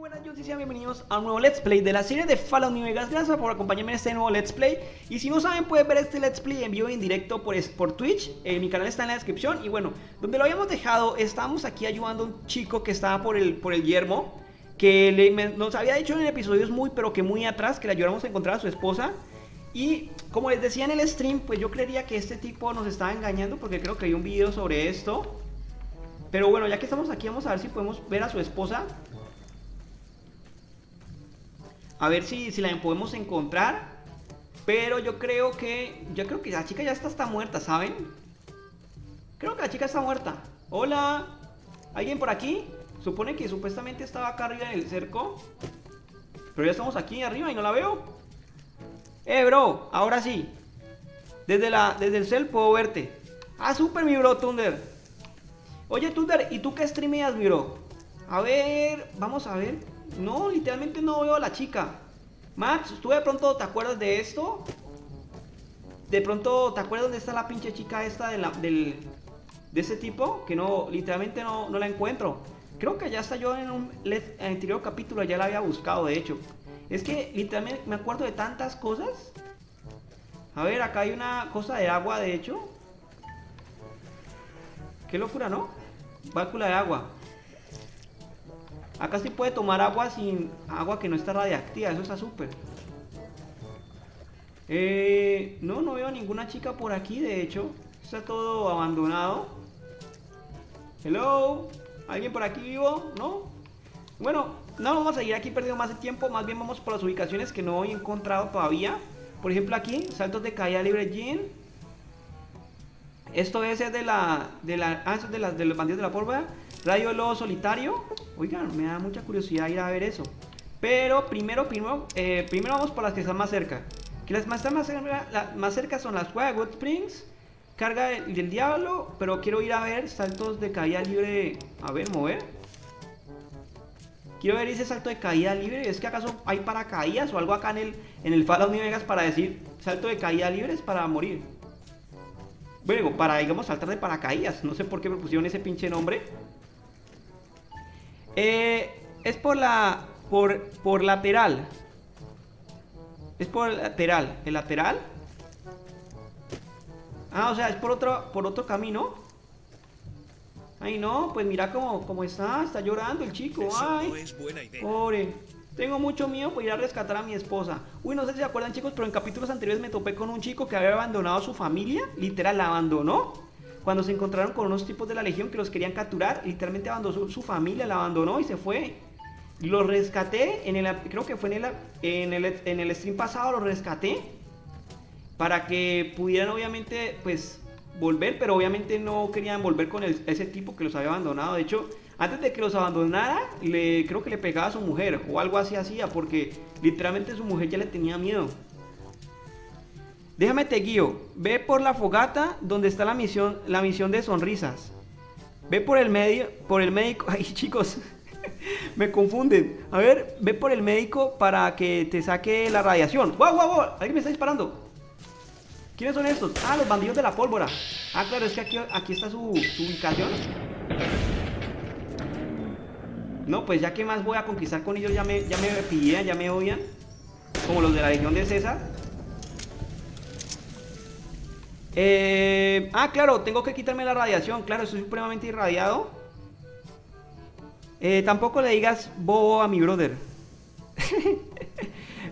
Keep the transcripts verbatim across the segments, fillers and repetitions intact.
buenas, yo sean bienvenidos a un nuevo Let's Play de la serie de Fallout New Vegas. Gracias por acompañarme en este nuevo Let's Play. Y si no saben, pueden ver este Let's Play en vivo y en directo por, por Twitch. eh, Mi canal está en la descripción. Y bueno, donde lo habíamos dejado, estábamos aquí ayudando a un chico que estaba por el, por el yermo, que le, me, nos había dicho en episodios muy, pero que muy atrás, que le ayudáramos a encontrar a su esposa. Y como les decía en el stream, pues yo creería que este tipo nos estaba engañando, porque creo que hay un video sobre esto. Pero bueno, ya que estamos aquí, vamos a ver si podemos ver a su esposa, a ver si, si la podemos encontrar. Pero yo creo que... Yo creo que la chica ya está, está muerta, ¿saben? Creo que la chica está muerta. Hola, ¿alguien por aquí? Supone que supuestamente estaba acá arriba en el cerco, pero ya estamos aquí arriba y no la veo. Eh, bro, ahora sí. Desde, la, desde el cel puedo verte. Ah, súper, mi bro, Thunder. Oye, Thunder, ¿y tú qué streameas, mi bro? A ver, vamos a ver. No, literalmente no veo a la chica. Max, ¿tú de pronto te acuerdas de esto? ¿De pronto te acuerdas dónde está la pinche chica esta de, la, del, de ese tipo? Que no, literalmente no, no la encuentro. Creo que ya está, yo en un en el anterior capítulo ya la había buscado, de hecho. Es que literalmente me acuerdo de tantas cosas. A ver, acá hay una cosa de agua, de hecho. Qué locura, ¿no? Válvula de agua. Acá sí puede tomar agua sin agua que no está radiactiva, eso está súper. Eh, no, no veo ninguna chica por aquí, de hecho. Está todo abandonado. Hello, ¿alguien por aquí vivo? ¿No? Bueno, no vamos a seguir aquí perdiendo más el tiempo, más bien vamos por las ubicaciones que no he encontrado todavía. Por ejemplo aquí, saltos de caída libre Legion. Esto es de la... de la ah, eso es de, la, de los bandidos de la pólvora. Radio Lobo Solitario. Oigan, me da mucha curiosidad ir a ver eso. Pero primero, primero, eh, primero vamos por las que están más cerca. Que las más, más, cerca, las más cerca son las cuevas de Goodsprings, Carga del, del Diablo. Pero quiero ir a ver saltos de caída libre. A ver, mover. Quiero ver ese salto de caída libre. ¿Es que acaso hay paracaídas o algo acá en el, en el Fallout New Vegas para decir salto de caída libre es para morir? Bueno, para, digamos, saltar de paracaídas. No sé por qué me pusieron ese pinche nombre. Eh, es por la... Por, por lateral. Es por el lateral. ¿El lateral? Ah, o sea, es por otro, por otro camino. Ay, no, pues mira cómo, cómo está. Está llorando el chico. Ay, pobre. Tengo mucho miedo por ir a rescatar a mi esposa. Uy, no sé si se acuerdan, chicos, pero en capítulos anteriores me topé con un chico que había abandonado a su familia. Literal, la abandonó. Cuando se encontraron con unos tipos de la Legión que los querían capturar, literalmente abandonó su, su familia, la abandonó y se fue. Lo rescaté, en el, creo que fue en el, en, el, en el stream pasado, lo rescaté para que pudieran obviamente pues volver, pero obviamente no querían volver con el, ese tipo que los había abandonado. De hecho, antes de que los abandonara, le, creo que le pegaba a su mujer o algo así hacía, porque literalmente su mujer ya le tenía miedo. Déjame te guío, ve por la fogata donde está la misión, la misión de sonrisas. Ve por el medio, por el médico, ay chicos, me confunden. A ver, ve por el médico para que te saque la radiación. ¡Wow, wow, wow! Alguien me está disparando. ¿Quiénes son estos? Ah, los bandidos de la pólvora. Ah, claro, es que aquí, aquí está su, su ubicación. No, pues ya que más voy a conquistar con ellos, ya me, ya me pidieron, ya me odian. Como los de la Legión de César. Eh, ah, claro, tengo que quitarme la radiación. Claro, estoy supremamente irradiado. eh, Tampoco le digas bobo a mi brother.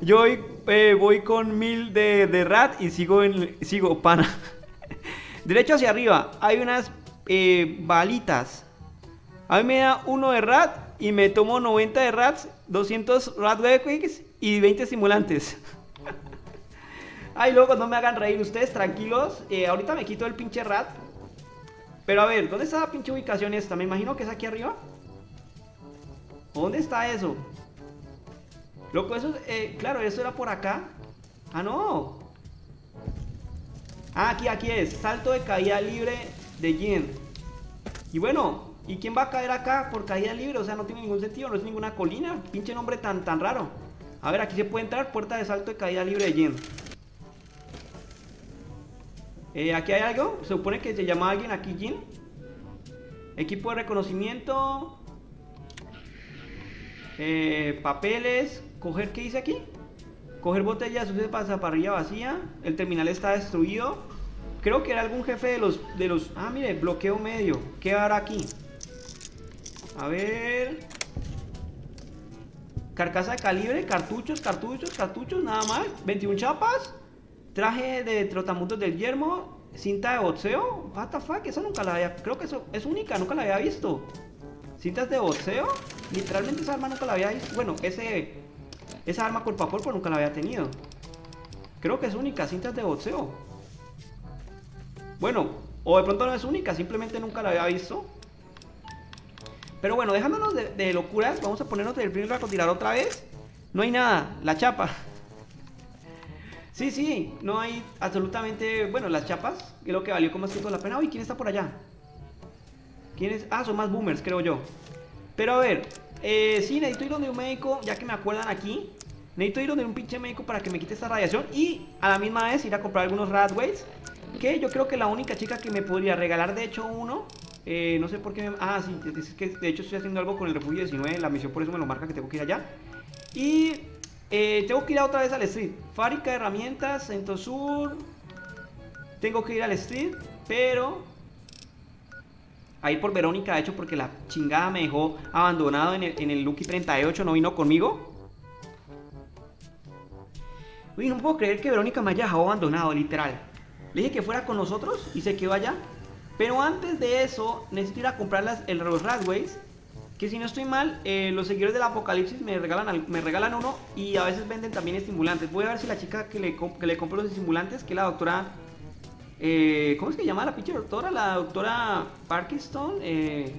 Yo eh, voy con mil de, de rat y sigo, en, sigo pana. Derecho hacia arriba. Hay unas eh, balitas. A mí me da uno de rat y me tomo noventa de rats, doscientos rat webquicks y veinte simulantes. Ay, locos, no me hagan reír ustedes, tranquilos. eh, Ahorita me quito el pinche rat. Pero a ver, ¿dónde está la pinche ubicación esta? Me imagino que es aquí arriba. ¿Dónde está eso? Loco, eso... Eh, claro, eso era por acá. Ah, no. Ah, aquí, aquí es. Salto de caída libre de Jen. Y bueno, ¿y quién va a caer acá por caída libre? O sea, no tiene ningún sentido, no es ninguna colina. Pinche nombre tan, tan raro. A ver, aquí se puede entrar. Puerta de salto de caída libre de Jen. Eh, aquí hay algo, se supone que se llama alguien aquí, Jin. Equipo de reconocimiento. eh, papeles, coger, ¿qué dice aquí? Coger botellas, usted pasa para arriba vacía, el terminal está destruido. Creo que era algún jefe de los, de los... Ah, mire, bloqueo medio. ¿Qué hará aquí? A ver... Carcasa de calibre, cartuchos, cartuchos, cartuchos, nada más. veintiuna chapas. Traje de trotamundos del yermo. Cinta de boxeo. What the fuck, esa nunca la había... Creo que eso es única, nunca la había visto. Cintas de boxeo. Literalmente esa arma nunca la había visto. Bueno, ese... Esa arma cuerpo a cuerpo nunca la había tenido. Creo que es única, cintas de boxeo. Bueno, o de pronto no es única, simplemente nunca la había visto. Pero bueno, dejándonos de, de locuras, vamos a ponernos el primer francotirador otra vez. No hay nada, la chapa. Sí, sí, no hay absolutamente... Bueno, las chapas, que es lo que valió como cinco la pena. Uy, ¿quién está por allá? ¿Quién es? Ah, son más boomers, creo yo. Pero a ver, eh, sí, necesito ir donde un médico, ya que me acuerdan aquí. Necesito ir donde un pinche médico para que me quite esta radiación. Y a la misma vez ir a comprar algunos ratways. Que yo creo que la única chica que me podría regalar, de hecho, uno... Eh, no sé por qué... Me... Ah, sí, es que de hecho estoy haciendo algo con el refugio diecinueve, la misión por eso me lo marca que tengo que ir allá. Y eh, tengo que ir otra vez al street. Fábrica de herramientas, centro sur. Tengo que ir al street, pero... A ir por Verónica, de hecho, porque la chingada me dejó abandonado en el, en el Lucky treinta y ocho, no vino conmigo. Uy, no puedo creer que Verónica me haya dejado abandonado, literal. Le dije que fuera con nosotros y se quedó allá. Pero antes de eso, necesito ir a comprar las, el, los Ratways. Que si no estoy mal, eh, los seguidores del apocalipsis me regalan, me regalan uno. Y a veces venden también estimulantes. Voy a ver si la chica que le, que le compro los estimulantes, que es la doctora... Eh, ¿Cómo es que se llama la pinche doctora? La doctora Parkinson. Eh,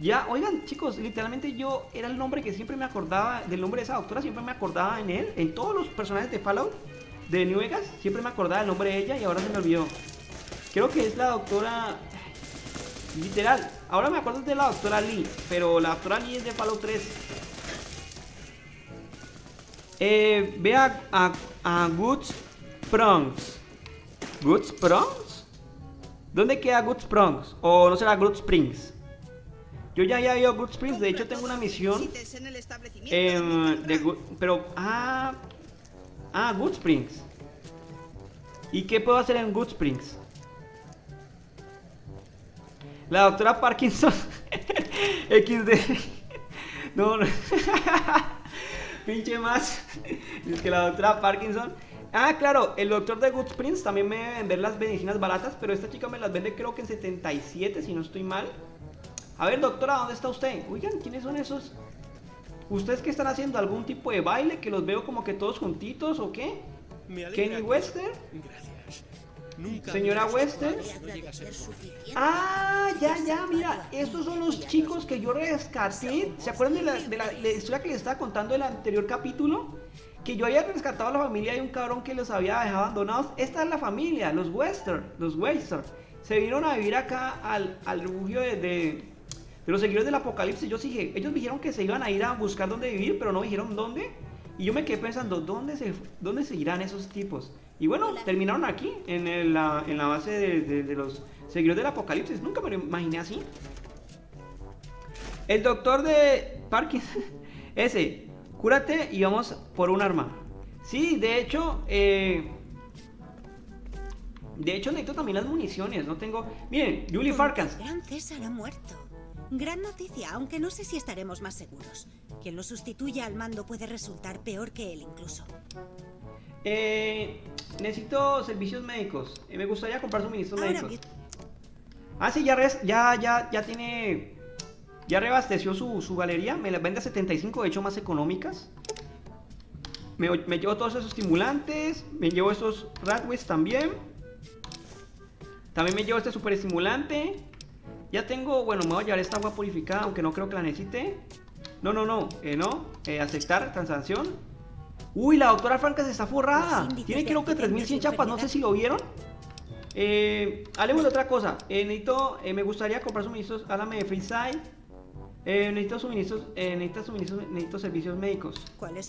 ya, oigan chicos, literalmente yo era el nombre que siempre me acordaba. Del nombre de esa doctora, siempre me acordaba en él. En todos los personajes de Fallout de New Vegas, siempre me acordaba el nombre de ella y ahora se me olvidó. Creo que es la doctora... Literal, ahora me acuerdo de la doctora Lee, pero la doctora Lee es de Fallout tres. Eh, ve a, a, a Goodsprings. ¿Goodsprings? ¿Dónde queda Goodsprings? O no será Goodsprings. Yo ya había ido a Goodsprings, de hecho tengo una misión... Eh, de Good, pero... Ah... Ah, Goodsprings. ¿Y qué puedo hacer en Goodsprings? La doctora Parkinson equis de. No, no. Pinche más. Es que la doctora Parkinson. Ah, claro, el doctor de Goodsprings también me debe vender las medicinas baratas, pero esta chica me las vende creo que en setenta y siete, si no estoy mal. A ver, doctora, ¿dónde está usted? Oigan, ¿quiénes son esos? ¿Ustedes qué están haciendo? ¿Algún tipo de baile? ¿Que los veo como que todos juntitos o qué? ¿Kenny Western? Gracias. Nunca señora Western. Ah, ya, ya, mira, estos son los chicos que yo rescaté. ¿Se acuerdan de la, de la, de la historia que les estaba contando del anterior capítulo? Que yo había rescatado a la familia de un cabrón que los había dejado abandonados. Esta es la familia, los Western, los Western. Se vinieron a vivir acá al, al refugio de, de, de los seguidores del apocalipsis. Yo dije, ellos dijeron que se iban a ir a buscar dónde vivir, pero no dijeron dónde. Y yo me quedé pensando, ¿dónde se, dónde se irán esos tipos? Y bueno, hola. Terminaron aquí, en, el, la, en la base de, de, de los seguidores del apocalipsis. Nunca me lo imaginé así. El doctor de Parkinson, ese, cúrate y vamos por un arma. Sí, de hecho, eh, de hecho necesito también las municiones, no tengo... Miren, Julie Farkas. Gran César ha muerto. Gran noticia, aunque no sé si estaremos más seguros. Quien lo sustituya al mando puede resultar peor que él incluso. Eh, necesito servicios médicos. Eh, me gustaría comprar suministros ahora médicos. Que... Ah, sí, ya, res, ya, ya, ya tiene. Ya reabasteció su, su galería. Me las vende a setenta y cinco, de hecho, más económicas. Me, me llevo todos esos estimulantes. Me llevo estos Ratways también. También me llevo este super estimulante. Ya tengo. Bueno, me voy a llevar esta agua purificada, aunque no creo que la necesite. No, no, no. Eh, no. Eh, aceptar transacción. Uy, la doctora Franca se está forrada. Tiene creo que tres mil cien chapas, no sé si lo vieron. eh, Hablemos de otra cosa. eh, Necesito, eh, me gustaría comprar suministros. Háblame de Freeside. eh, Necesito suministros, eh, necesito suministros, necesito servicios médicos. ¿Cuál es?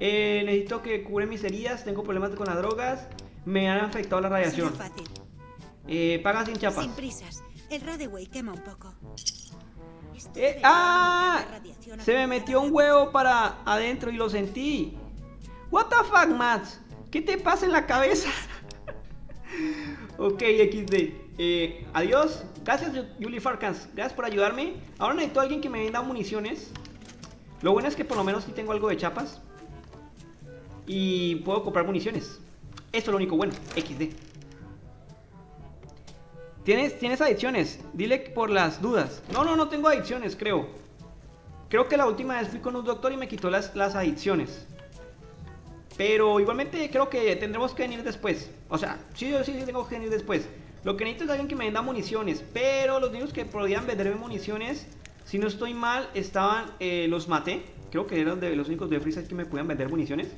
Eh, necesito que cubre mis heridas. Tengo problemas con las drogas. Me han afectado la radiación. eh, Paga sin chapas. Sin prisas, el Radaway quema un poco. Eh, ¡Ah! Se me metió un huevo para adentro y lo sentí. What the fuck, Max. ¿Qué te pasa en la cabeza? Ok, equis de. Eh, adiós. Gracias, Julie Farkas. Gracias por ayudarme. Ahora necesito a alguien que me venda municiones. Lo bueno es que por lo menos sí tengo algo de chapas. Y puedo comprar municiones. Esto es lo único bueno. equis de. ¿Tienes, tienes adicciones? Dile por las dudas. No, no, no tengo adicciones, creo. Creo que la última vez fui con un doctor y me quitó las, las adicciones. Pero igualmente creo que tendremos que venir después. O sea, sí, yo sí, sí tengo que venir después. Lo que necesito es alguien que me venda municiones. Pero los niños que podían venderme municiones, si no estoy mal, estaban... Eh, los maté. Creo que eran de los únicos de Freeside que me podían vender municiones.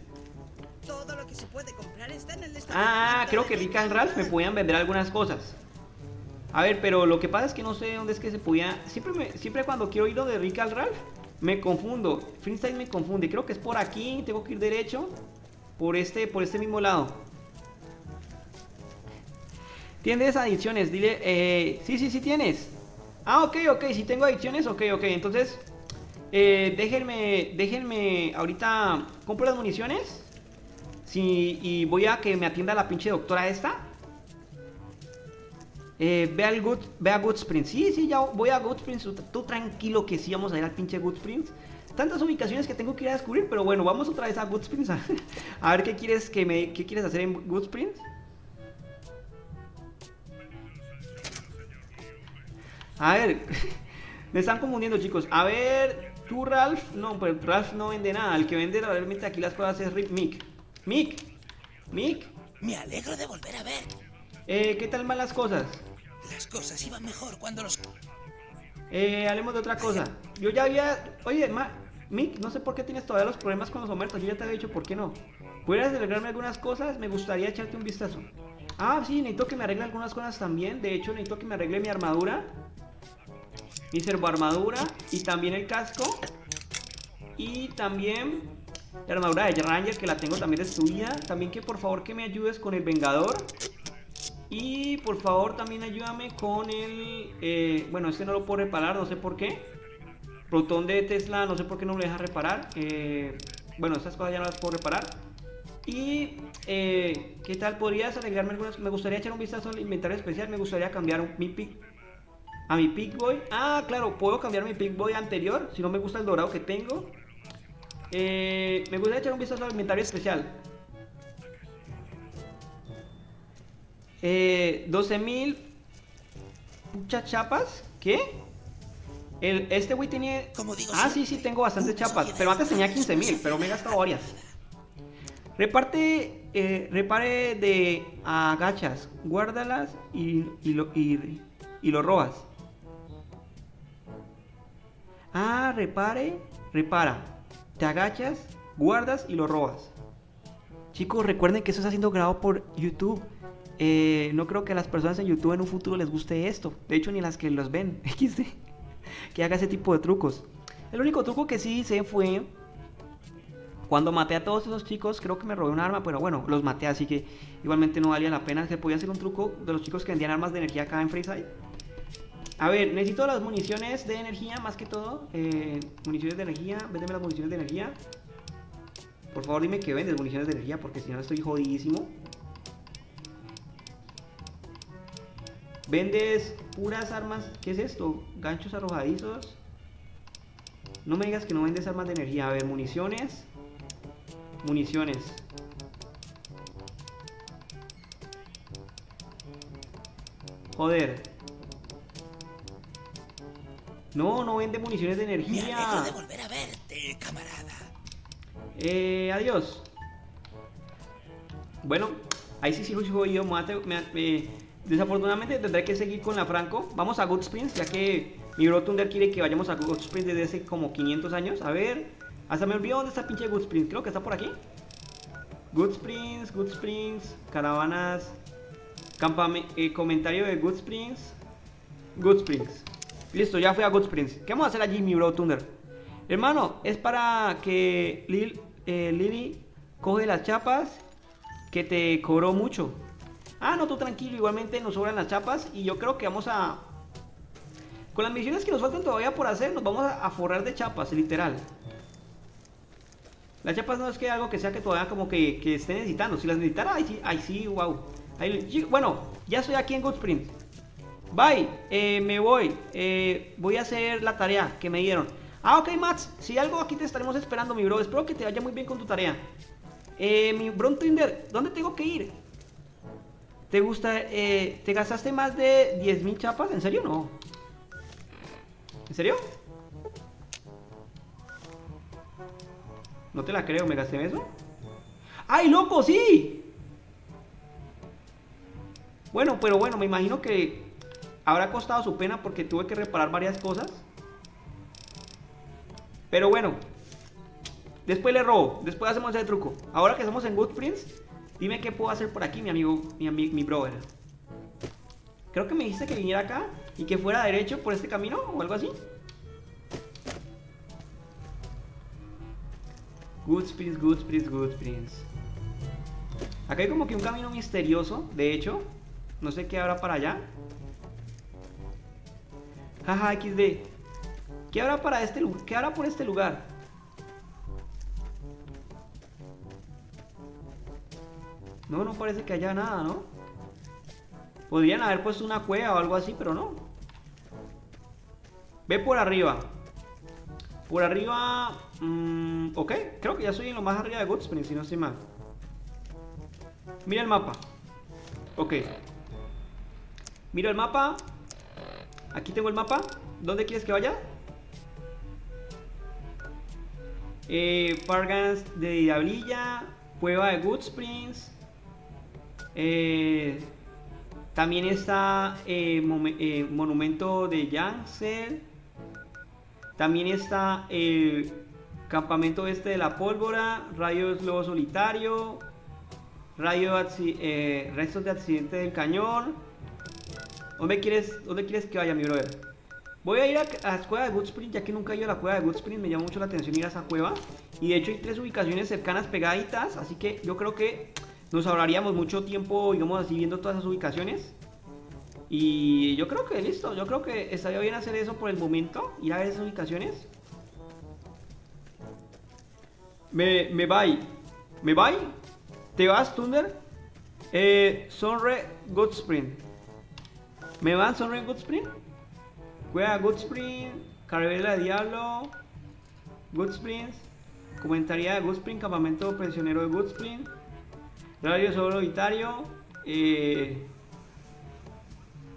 Todo lo que se puede comprar está en el ah, creo que Rick and Ralph me podían vender algunas cosas. A ver, pero lo que pasa es que no sé dónde es que se podía... Siempre, me... Siempre cuando quiero ir de Rick and Ralph, me confundo. Freeside me confunde. Creo que es por aquí. Tengo que ir derecho. Por este, por este mismo lado. ¿Tienes adicciones? Dile... Eh... Sí, sí, sí tienes. Ah, ok, ok, si tengo adicciones, ok, ok, entonces eh, déjenme, déjenme, ahorita compro las municiones sí, y voy a que me atienda la pinche doctora esta. eh, ve, al Good, ve a Goodsprings, sí, sí, ya voy a Goodsprings, tú tranquilo que sí vamos a ir al pinche Goodsprings. Tantas ubicaciones que tengo que ir a descubrir, pero bueno, vamos otra vez a Goodsprings a, a ver qué quieres, que me, qué quieres hacer en Goodsprings. A ver, me están confundiendo, chicos. A ver, tú Ralph, no, pues Ralph no vende nada. El que vende realmente aquí las cosas es Rip Mick. Mick, Mick. Me alegro de volver a ver. Eh, ¿qué tal van las cosas? Las cosas iban mejor cuando los... Eh, hablemos de otra cosa. Yo ya había... Oye, ma... Mick, no sé por qué tienes todavía los problemas con los omertos. Yo ya te había dicho, ¿por qué no? ¿Pudieras arreglarme algunas cosas? Me gustaría echarte un vistazo. Ah, sí, necesito que me arregle algunas cosas también. De hecho, necesito que me arregle mi armadura. Mi servoarmadura y también el casco. Y también la armadura de Ranger, que la tengo también destruida. También que por favor que me ayudes con el Vengador. Y por favor también ayúdame con el... Eh, bueno, este no lo puedo reparar, no sé por qué. Protón de Tesla, no sé por qué no lo deja reparar. Eh, bueno, estas cosas ya no las puedo reparar. Y... Eh, ¿qué tal? ¿Podrías arreglarme algunas? Me gustaría echar un vistazo al inventario especial. Me gustaría cambiar un, mi pick. A mi Pick Boy, ah claro, puedo cambiar mi Pick Boy anterior, si no me gusta el dorado que tengo. eh, Me gusta echar un vistazo al inventario especial. eh, doce mil muchas chapas, ¿qué? El, este güey tiene... Ah sí, sí, tengo bastantes chapas, pero antes tenía quince mil, pero me he gastado varias. Reparte, eh, repare de agachas, guárdalas y, y, lo, y, y lo robas. Ah, repare, repara. Te agachas, guardas y lo robas. Chicos, recuerden que eso está siendo grabado por YouTube. eh, No creo que a las personas en YouTube en un futuro les guste esto. De hecho, ni las que los ven. equis de. Que haga ese tipo de trucos. El único truco que sí hice fue cuando maté a todos esos chicos. Creo que me robé un arma, pero bueno, los maté, así que igualmente no valía la pena. Se podía hacer un truco de los chicos que vendían armas de energía acá en Freeside. A ver, necesito las municiones de energía, más que todo. eh, Municiones de energía, véndeme las municiones de energía. Por favor dime que vendes municiones de energía, porque si no estoy jodidísimo. Vendes puras armas, ¿qué es esto? Ganchos arrojadizos. No me digas que no vendes armas de energía. A ver, municiones. Municiones. Joder. No, no vende municiones de energía. Me alegro de volver a verte, camarada. Eh, adiós. Bueno, ahí sí sí jodido. Eh, desafortunadamente tendré que seguir con la Franco. Vamos a Goodsprings, ya que mi bro Thunder quiere que vayamos a Goodsprings desde hace como quinientos años. A ver, hasta me olvidó dónde está pinche Goodsprings. Creo que está por aquí. Goodsprings, Goodsprings, caravanas, campame, eh, comentario de Goodsprings, Goodsprings. Listo, ya fui a Goodsprings. ¿Qué vamos a hacer allí, mi bro Thunder? Hermano, es para que Lil, eh, Lily coge las chapas que te cobró mucho. Ah, no, tú tranquilo, igualmente nos sobran las chapas. Y yo creo que vamos a... Con las misiones que nos faltan todavía por hacer, nos vamos a forrar de chapas, literal. Las chapas no es que algo que sea que todavía como que, que esté necesitando. Si las necesitara, ahí sí, ahí sí, wow. Ahí, bueno, ya estoy aquí en Goodsprings. Bye, eh, me voy. Eh, voy a hacer la tarea que me dieron. Ah, ok, Max. Si algo aquí te estaremos esperando, mi bro. Espero que te vaya muy bien con tu tarea. Eh, mi bro Thunder, ¿dónde tengo que ir? ¿Te gusta? Eh, ¿Te gastaste más de diez mil chapas? ¿En serio? No. ¿En serio? No te la creo, ¿me gasté eso? ¡Ay, loco, sí! Bueno, pero bueno, me imagino que habrá costado su pena porque tuve que reparar varias cosas. Pero bueno, después le robo, después hacemos ese truco. Ahora que estamos en Goodsprings, dime qué puedo hacer por aquí, mi amigo, mi, mi, mi brother. Creo que me dijiste que viniera acá y que fuera derecho por este camino o algo así. Goodsprings, Goodsprings, Goodsprings. Acá hay como que un camino misterioso, de hecho. No sé qué habrá para allá. Jaja, equis de. ¿Qué habrá para este lugar? ¿Qué habrá por este lugar? No, no parece que haya nada, ¿no? Podrían haber puesto una cueva o algo así, pero no. Ve por arriba. Por arriba... Mmm, ok, creo que ya soy en lo más arriba de Goodsprings, si no estoy mal. Mira el mapa. Ok. Miro el mapa. Aquí tengo el mapa. ¿Dónde quieres que vaya? Eh, Pargas de Diablilla. Cueva de Goodsprings. Eh... También está eh, eh, Monumento de Yangtze. También está el Campamento Este de la Pólvora. Rayos Lobo Solitario. Radio eh, restos de accidente del cañón. ¿Dónde quieres, ¿Dónde quieres que vaya, mi brother? Voy a ir a, a la cueva de Goodsprings, ya que nunca he ido a la cueva de Goodsprings. Me llama mucho la atención ir a esa cueva. Y de hecho hay tres ubicaciones cercanas pegaditas. Así que yo creo que... nos ahorraríamos mucho tiempo, digamos así, viendo todas esas ubicaciones. Y yo creo que listo, yo creo que estaría bien hacer eso por el momento. Ir a ver esas ubicaciones. Me, me voy. ¿Me voy? ¿Te vas, Thunder? Eh, Sunre Goodsprings. ¿Me van Sunre Goodsprings? Cueva Goodsprings, Carabela de Diablo, Goodsprings, Comentaría de Goodsprings, Campamento Prisionero de Goodsprings. Radio Solitario, eh,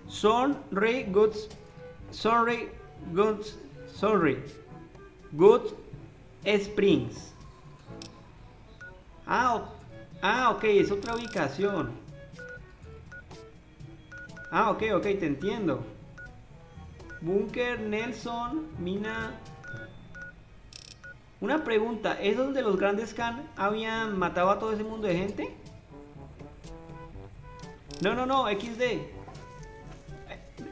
Son Rey Goods, Sorry Goods, Sorry Goods Springs. Ah, ah, ok, es otra ubicación. Ah, ok, ok, te entiendo. Bunker Nelson, Mina. Una pregunta, ¿es donde los grandes Khan habían matado a todo ese mundo de gente? No, no, no, equis de.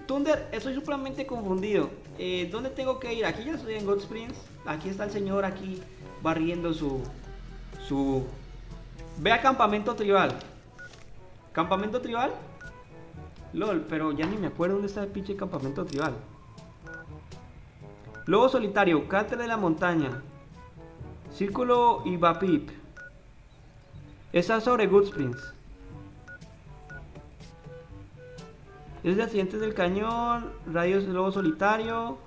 Thunder, estoy supremamente confundido. eh, ¿Dónde tengo que ir? Aquí ya estoy en Goodsprings. Aquí está el señor aquí barriendo su... su... Ve a campamento tribal. ¿Campamento tribal? Lol, pero ya ni me acuerdo dónde está el pinche campamento tribal. Lobo solitario, cátedra de la montaña, Círculo y Vapip. Está sobre Goodsprings. Es de accidentes del cañón, radios del lobo solitario.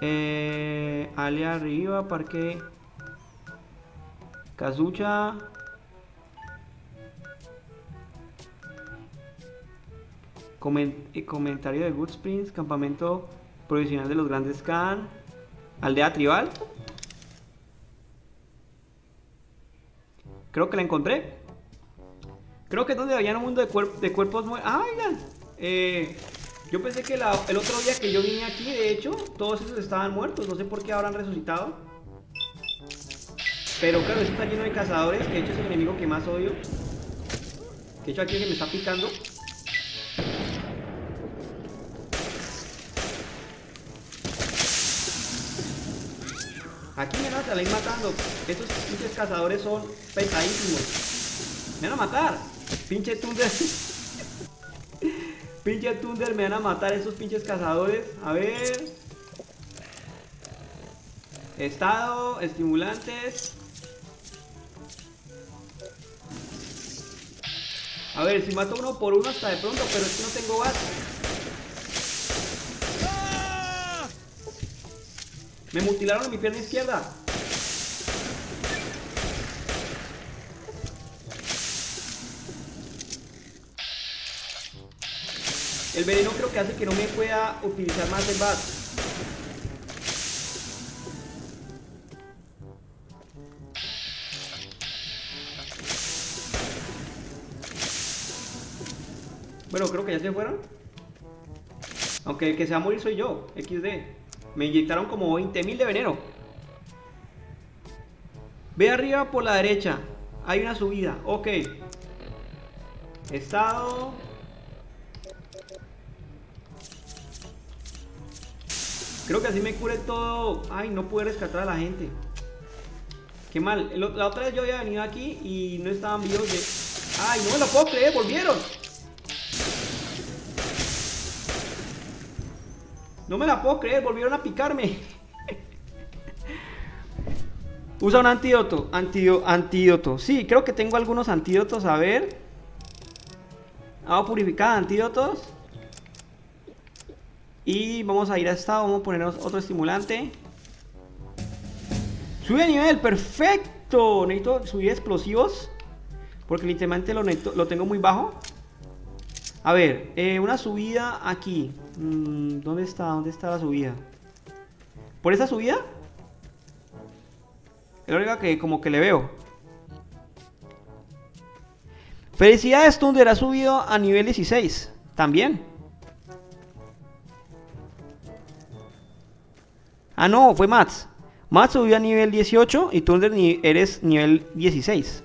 Eh, Ale arriba, parque Kazucha. Coment comentario de Goodsprings, campamento provisional de los grandes Khan, aldea tribal. Creo que la encontré. Creo que es donde había un mundo de, cuerp de cuerpos muertos. Ah, oigan. Eh, yo pensé que la, el otro día que yo vine aquí, de hecho, todos esos estaban muertos. No sé por qué habrán resucitado. Pero claro, esto está lleno de cazadores. Que de hecho es el enemigo que más odio. Que de hecho aquí es el que me está picando. Aquí me van a salir matando. Estos pinches cazadores son pesadísimos. Me van a matar. Pinche Thunder. Pinche Thunder, me van a matar esos pinches cazadores. A ver. Estado, estimulantes. A ver, si mato uno por uno hasta de pronto, pero es que no tengo base. Me mutilaron mi pierna izquierda. El veneno creo que hace que no me pueda utilizar más el bat. Bueno, creo que ya se fueron. Aunque el que se va a morir soy yo, equis de. Me inyectaron como veinte mil de veneno. Ve arriba por la derecha. Hay una subida, ok. Estado. Creo que así me cure todo. Ay, no pude rescatar a la gente. Qué mal, la otra vez yo había venido aquí y no estaban vivos de... Ay, no me lo puedo creer, volvieron. No me la puedo creer, volvieron a picarme. Usa un antídoto, antídoto, antídoto. Sí, creo que tengo algunos antídotos, a ver. Agua purificada, antídotos. Y vamos a ir a estado, vamos a ponernos otro estimulante. Sube de nivel, perfecto. Necesito subir explosivos, porque literalmente lo, necesito, lo tengo muy bajo. A ver, eh, una subida aquí. Mm, ¿Dónde está? ¿Dónde está la subida? ¿Por esa subida? Es la única que como que le veo. Felicidades, Thunder, ha subido a nivel dieciséis. También. Ah, no, fue Max. Max subió a nivel dieciocho y Thunder eres nivel dieciséis.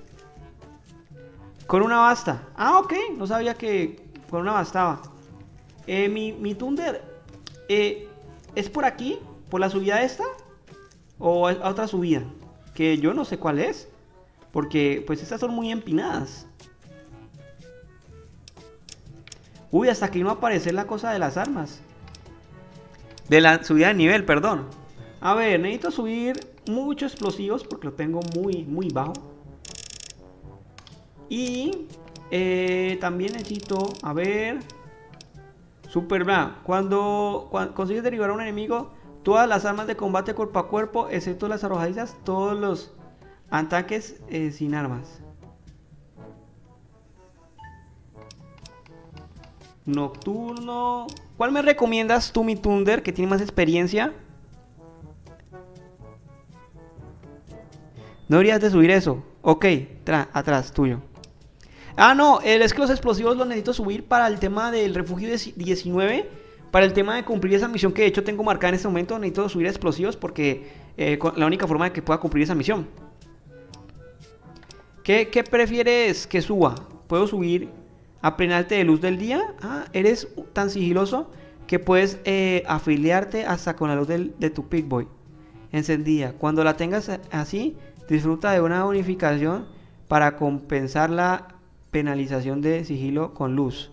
Con una basta. Ah, ok, no sabía que... Con una bastaba. Eh, mi, mi Thunder, eh, ¿es por aquí? ¿Por la subida esta? ¿O a otra subida? Que yo no sé cuál es. Porque pues estas son muy empinadas. Uy, hasta aquí no va a aparecer la cosa de las armas. De la subida de nivel, perdón. A ver, necesito subir muchos explosivos porque lo tengo muy, muy bajo. Y... Eh, también necesito, a ver, Superman. Cuando, cuando consigues derribar a un enemigo, todas las armas de combate cuerpo a cuerpo, excepto las arrojadizas, todos los ataques eh, sin armas. Nocturno. ¿Cuál me recomiendas tú, mi Thunder, que tiene más experiencia? No deberías de subir eso. Ok, tra atrás, tuyo. Ah, no, es que los explosivos los necesito subir para el tema del refugio diecinueve. Para el tema de cumplir esa misión que de hecho tengo marcada en este momento. Necesito subir explosivos porque eh, la única forma de que pueda cumplir esa misión. ¿Qué, qué prefieres que suba? ¿Puedo subir a plenarte de luz del día? Ah, eres tan sigiloso que puedes eh, afiliarte hasta con la luz del, de tu Pigboy encendida. Cuando la tengas así, disfruta de una bonificación para compensar la... penalización de sigilo con luz.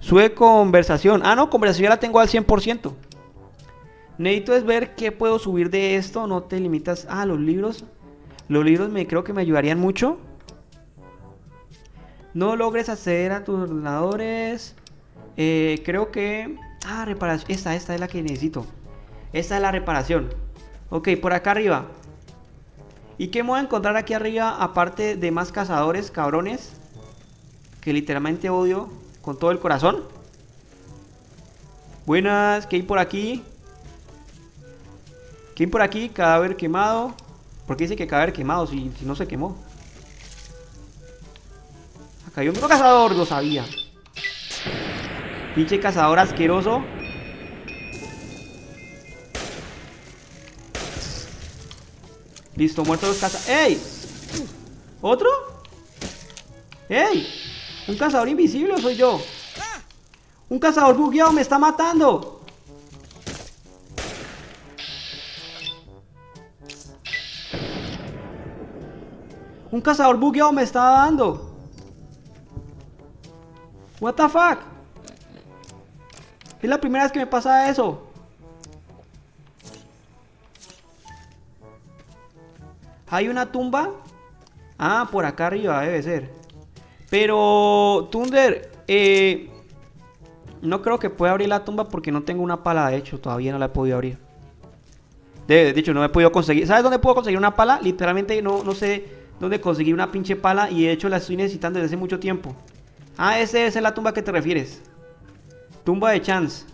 Sube conversación. Ah, no, conversación ya la tengo al cien por ciento. Necesito es ver qué puedo subir de esto. No te limitas a ah, los libros. Los libros me creo que me ayudarían mucho. No logres acceder a tus ordenadores. Eh, creo que... Ah, reparación. Esta, esta es la que necesito. Esta es la reparación. Ok, por acá arriba. ¿Y qué me voy a encontrar aquí arriba? Aparte de más cazadores, cabrones. Que literalmente odio con todo el corazón. Buenas, ¿qué hay por aquí? ¿Qué hay por aquí? Cadáver quemado. ¿Por qué dice que cadáver quemado si, si no se quemó? Acá hay un cazador, lo sabía. Pinche cazador asqueroso. Listo, muertos los cazadores. ¡Ey! ¿Otro? ¡Ey! ¿Un cazador invisible o soy yo? ¡Un cazador bugueado me está matando! ¡Un cazador bugueado me está dando! ¿What the fuck? Es la primera vez que me pasa eso. Hay una tumba. Ah, por acá arriba debe ser. Pero, Thunder, eh, no creo que pueda abrir la tumba porque no tengo una pala. De hecho, todavía no la he podido abrir. De, de hecho, no me he podido conseguir. ¿Sabes dónde puedo conseguir una pala? Literalmente no, no sé dónde conseguir una pinche pala. Y de hecho la estoy necesitando desde hace mucho tiempo. Ah, esa es la tumba a que te refieres. Tumba de Chance.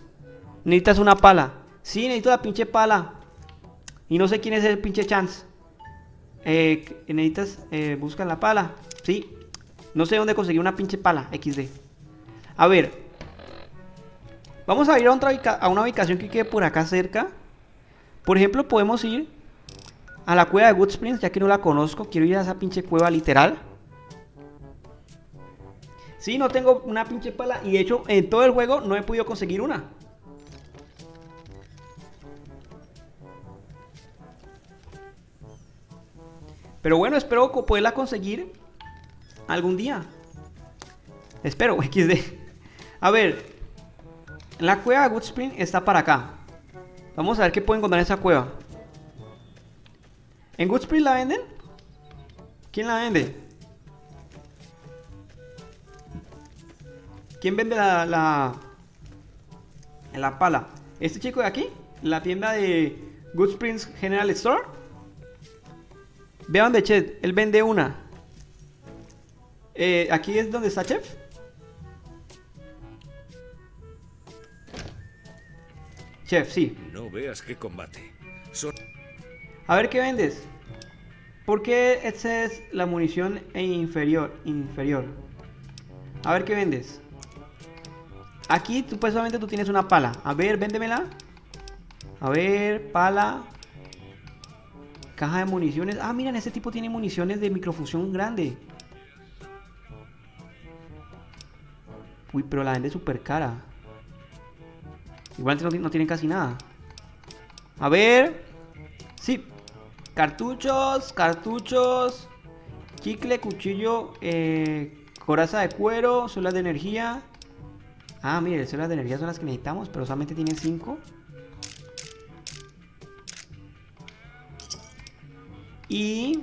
Necesitas una pala. Sí, necesito la pinche pala. Y no sé quién es el pinche Chance. Eh, necesitas, eh, busca la pala. Sí. No sé dónde conseguir una pinche pala, equis de. A ver. Vamos a ir a, otra, a una ubicación que quede por acá cerca. Por ejemplo, podemos ir a la cueva de Goodsprings, ya que no la conozco. Quiero ir a esa pinche cueva literal. Sí, no tengo una pinche pala. Y de hecho, en todo el juego no he podido conseguir una. Pero bueno, espero poderla conseguir algún día. Espero, equis de. A ver. La cueva de Goodspring está para acá. Vamos a ver qué puedo encontrar en esa cueva. ¿En Goodspring la venden? ¿Quién la vende? ¿Quién vende la, la, la pala? ¿Este chico de aquí? ¿La tienda de Goodspring General Store? Vean de Chef, él vende una. Eh, aquí es donde está Chef. Chef, sí. No veas qué combate. Son... A ver qué vendes. ¿Por qué esta es la munición e inferior? Inferior. A ver qué vendes. Aquí tú pues solamente tú tienes una pala. A ver, véndemela. A ver, pala. Caja de municiones. Ah, miren, este tipo tiene municiones de microfusión grande. Uy, pero la vende súper cara. Igual no, no tienen casi nada. A ver. Sí. Cartuchos, cartuchos. Chicle, cuchillo, eh, coraza de cuero, células de energía. Ah, mire, células de energía son las que necesitamos, pero solamente tienen cinco. Y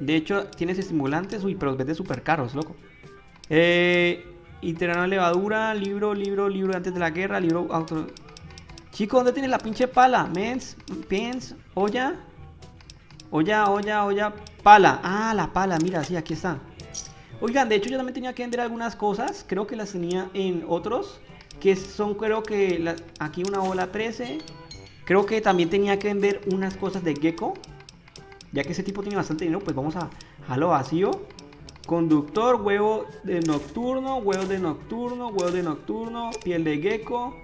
de hecho tienes estimulantes. Uy, pero los vende súper caros, loco. Eh... Internal levadura, libro, libro, libro antes de la guerra, libro auto... Chico, ¿dónde tienes la pinche pala? Mens, pens, olla. Olla, olla, olla, pala. Ah, la pala, mira, sí, aquí está. Oigan, de hecho yo también tenía que vender algunas cosas. Creo que las tenía en otros. Que son, creo que... La... Aquí una bola trece. Creo que también tenía que vender unas cosas de gecko. Ya que ese tipo tiene bastante dinero, pues vamos a... A lo vacío. Conductor, huevo de nocturno, huevo de nocturno, huevo de nocturno, piel de gecko,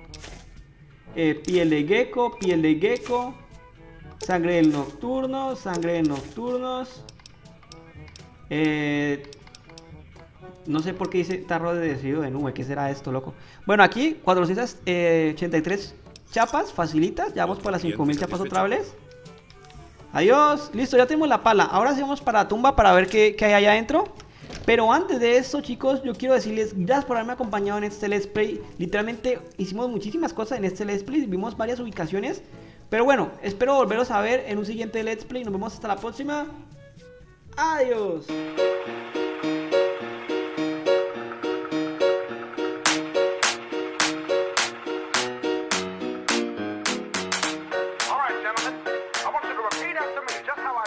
eh, piel de gecko, piel de gecko, sangre del nocturno, sangre de nocturnos, eh, no sé por qué dice tarro de residuo de nube, ¿qué será esto, loco? Bueno, aquí cuatrocientas ochenta y tres chapas, facilitas, ya vamos por las cinco mil chapas otra vez. Adiós, listo, ya tenemos la pala. Ahora sí vamos para la tumba para ver qué, qué hay allá adentro. Pero antes de eso, chicos, yo quiero decirles gracias por haberme acompañado en este Let's Play. Literalmente hicimos muchísimas cosas en este Let's Play, vimos varias ubicaciones. Pero bueno, espero volveros a ver en un siguiente Let's Play. Nos vemos hasta la próxima. Adiós. All right, gentlemen, I want you to repeat after me just how